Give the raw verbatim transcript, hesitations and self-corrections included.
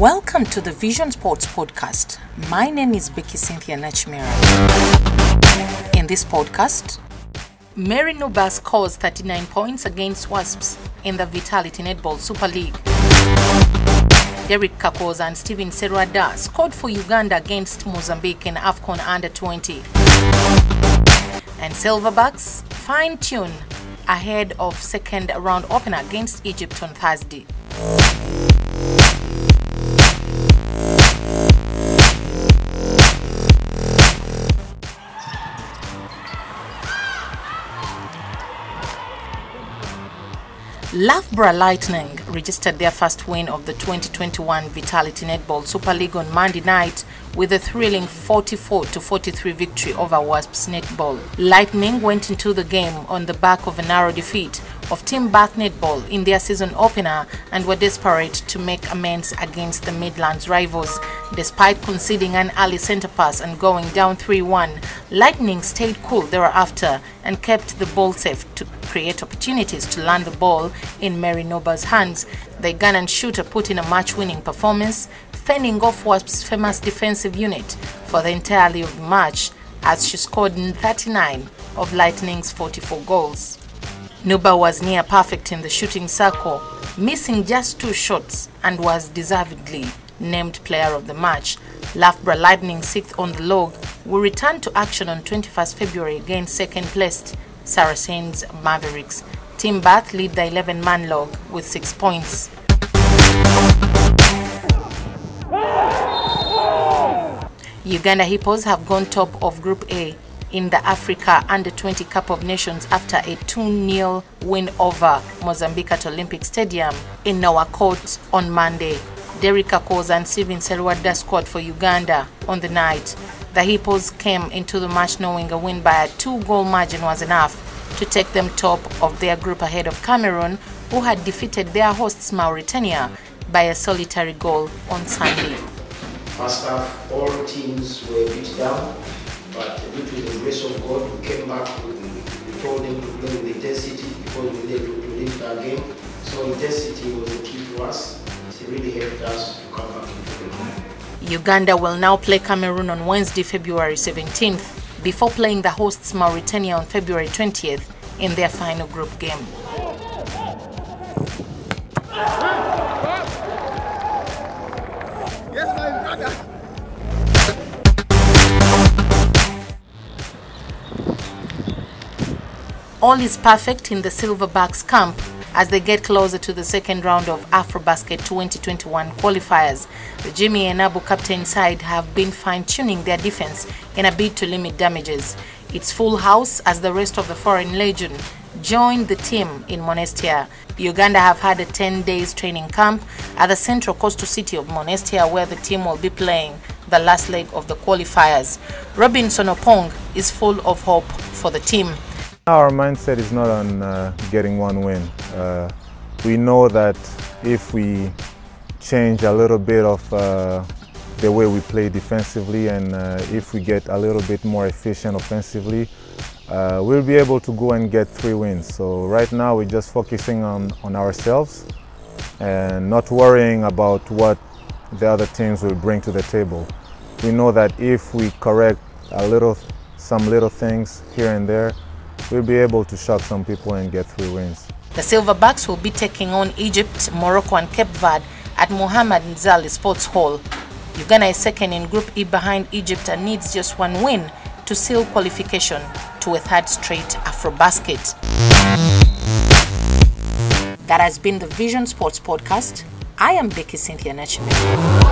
Welcome to the Vision Sports Podcast. My name is Becky Cynthia Nachmira. In this podcast, Mary Nuba scores thirty-nine points against Wasps in the Vitality Netball Super League. Derek Kaposa and Steven Sserwadda scored for Uganda against Mozambique in AFCON under twenty. And Silverbacks fine-tune ahead of second round opener against Egypt on Thursday. Loughborough Lightning registered their first win of the twenty twenty-one Vitality Netball Super League on Monday night with a thrilling forty-four to forty-three victory over Wasps Netball. Lightning went into the game on the back of a narrow defeat of Team Bath Netball in their season opener and were desperate to make amends against the Midlands rivals. Despite conceding an early centre pass and going down three one, Lightning stayed cool thereafter and kept the ball safe to create opportunities to land the ball in Mary Nuba's hands. The Ugandan shooter put in a match-winning performance, fending off Wasps' famous defensive unit for the entirety of the match as she scored thirty-nine of Lightning's forty-four goals. Nuba was near perfect in the shooting circle, missing just two shots and was deservedly named player of the match. Loughborough Lightning, sixth on the log, will return to action on twenty-first of February against second-placed Saracen's Mavericks. Team Bath lead the eleven-man log with six points. Uganda Hippos have gone top of Group A in the Africa under twenty Cup of Nations after a two nil win over Mozambique at Olympic Stadium in Nouakchott on Monday. Derek Kaposa and Steven Sserwadda scored for Uganda on the night. The Hippos came into the match knowing a win by a two-goal margin was enough to take them top of their group ahead of Cameroon, who had defeated their hosts Mauritania by a solitary goal on Sunday. First half, all teams were beat down, but due to the grace of God, we came back. We, we told them to play with intensity because we needed to lift our game. So intensity was the key for us. It really helped us to come back into the game. Uganda will now play Cameroon on Wednesday, February seventeenth, before playing the hosts Mauritania on February twentieth in their final group game. All is perfect in the Silverbacks camp as they get closer to the second round of AfroBasket twenty twenty-one qualifiers. The Jimmy and Abu captain side have been fine-tuning their defense in a bid to limit damages. It's full house as the rest of the foreign legion joined the team in Monastir. Uganda have had a ten days training camp at the central coastal city of Monastir, where the team will be playing the last leg of the qualifiers. Robinson Opong is full of hope for the team. Our mindset is not on uh, getting one win. Uh, we know that if we change a little bit of uh, the way we play defensively, and uh, if we get a little bit more efficient offensively, uh, we'll be able to go and get three wins. So right now we're just focusing on, on ourselves and not worrying about what the other teams will bring to the table. We know that if we correct a little, some little things here and there, we'll be able to shock some people and get three wins. The Silverbacks will be taking on Egypt, Morocco and Cape Verde at Mohamed Nzali Sports Hall. Uganda is second in Group E behind Egypt and needs just one win to seal qualification to a third straight AfroBasket. That has been the Vision Sports Podcast. I am Becky Cynthia Nachmira.